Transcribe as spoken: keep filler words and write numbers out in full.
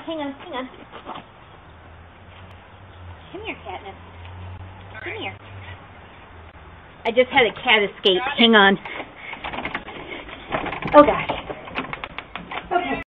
on, hang on, hang on. Come here, Katniss. Come here. I just had a cat escape. Hang on. Oh, gosh.